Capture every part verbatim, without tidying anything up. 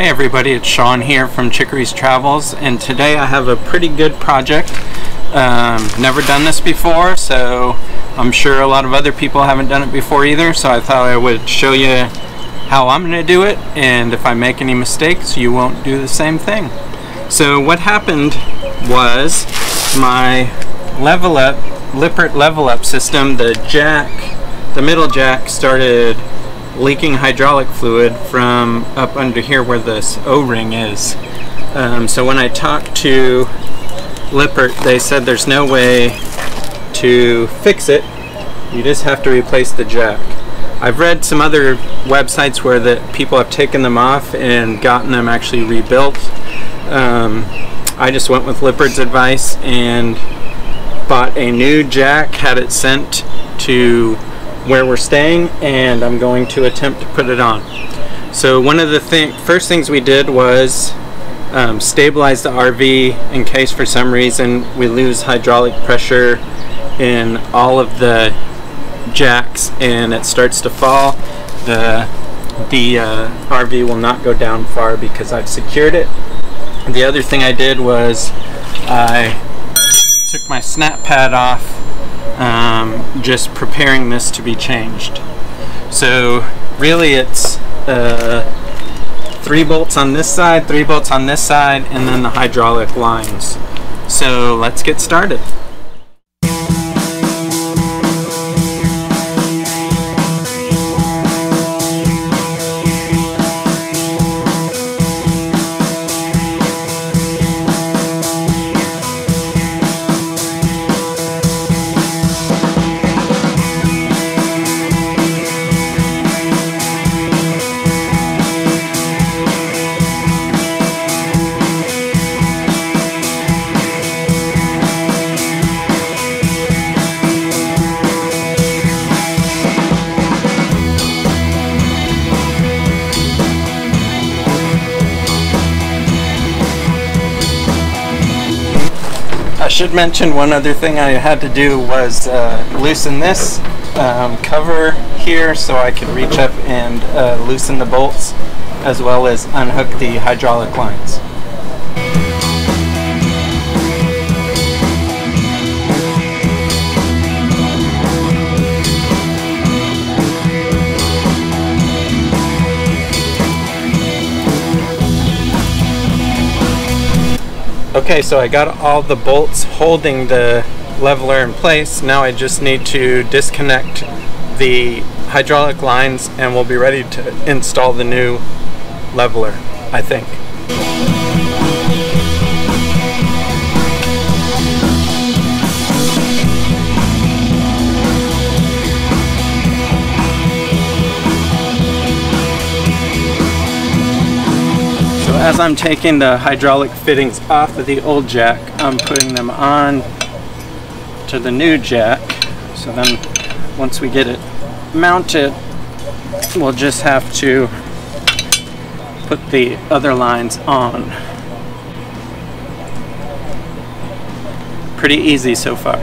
Hey everybody, it's Sean here from Chickery's Travels, and today I have a pretty good project. Um, never done this before, so I'm sure a lot of other people haven't done it before either, so I thought I would show you how I'm going to do it, and if I make any mistakes you won't do the same thing. So what happened was my Level-up, Lippert Level-up system, the jack, the middle jack started leaking hydraulic fluid from up under here where this O-ring is. Um, so when I talked to Lippert, they said there's no way to fix it. You just have to replace the jack. I've read some other websites where the people have taken them off and gotten them actually rebuilt. Um, I just went with Lippert's advice and bought a new jack, had it sent to where we're staying, and I'm going to attempt to put it on. So one of the thing, first things we did was um, stabilize the R V in case for some reason we lose hydraulic pressure in all of the jacks and it starts to fall. The, the uh, R V will not go down far because I've secured it. The other thing I did was I took my snap pad off, Um, just preparing this to be changed. So really it's uh, three bolts on this side, three bolts on this side, and then the hydraulic lines. So let's get started. I should mention one other thing I had to do was uh, loosen this um, cover here so I could reach up and uh, loosen the bolts as well as unhook the hydraulic lines. Okay, so I got all the bolts holding the leveler in place. Now I just need to disconnect the hydraulic lines and we'll be ready to install the new leveler, I think. As I'm taking the hydraulic fittings off of the old jack, I'm putting them on to the new jack. So then once we get it mounted, we'll just have to put the other lines on. Pretty easy so far.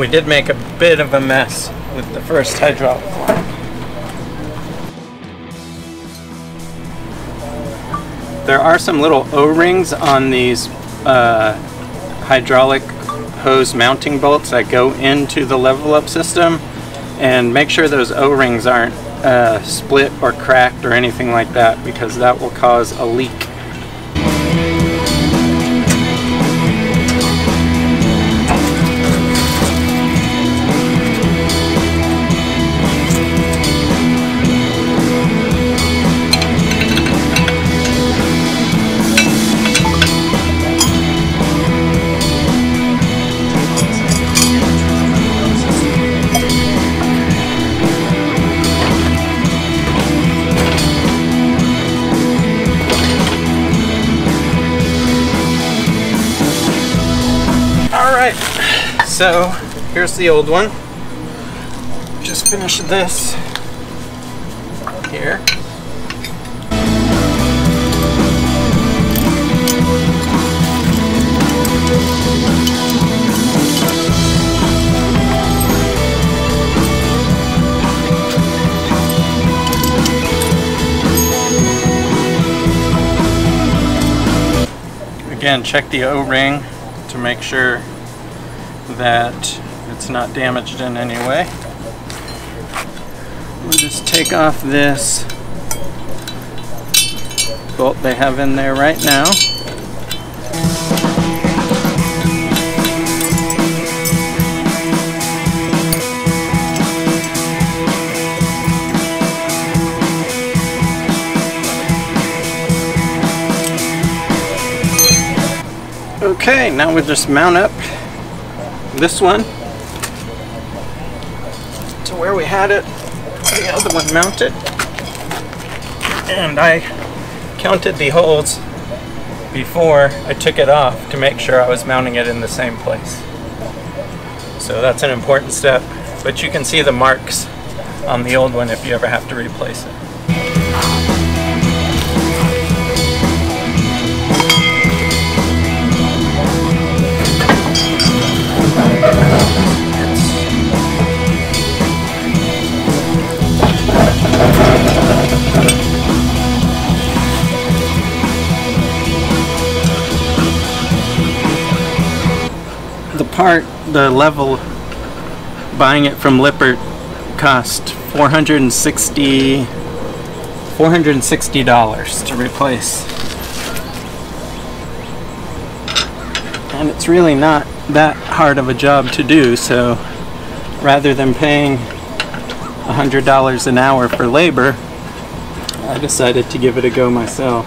We did make a bit of a mess with the first hydraulic line. There are some little O-rings on these uh, hydraulic hose mounting bolts that go into the Level-up system, and make sure those O-rings aren't uh, split or cracked or anything like that, because that will cause a leak. So here's the old one. Just finished this here. again, check the O-ring to make sure that it's not damaged in any way. We'll just take off this bolt they have in there right now. Okay, now we'll just mount up this one to where we had it, the other one mounted, and I counted the holes before I took it off to make sure I was mounting it in the same place. So that's an important step, but you can see the marks on the old one if you ever have to replace it. The part, the level, buying it from Lippert cost four hundred sixty dollars four hundred sixty dollars to replace. And it's really not that hard of a job to do, so rather than paying one hundred dollars an hour for labor, I decided to give it a go myself.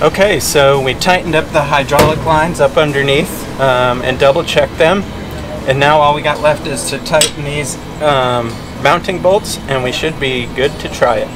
Okay, so we tightened up the hydraulic lines up underneath um, and double checked them, and now all we got left is to tighten these um, mounting bolts, and we should be good to try it.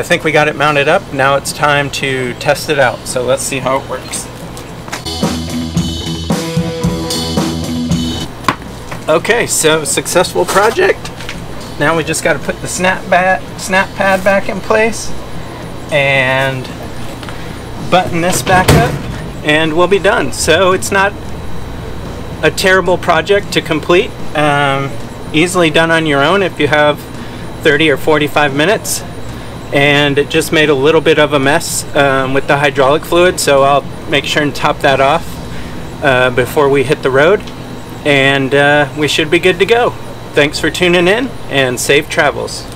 I think we got it mounted up. Now it's time to test it out. So let's see how it works. Okay, so successful project. Now we just got to put the snap, snap pad back in place and button this back up, and we'll be done. So it's not a terrible project to complete. Um, easily done on your own if you have thirty or forty-five minutes. And it just made a little bit of a mess um, with the hydraulic fluid, so I'll make sure and top that off uh, before we hit the road, and uh, we should be good to go. Thanks for tuning in, and safe travels.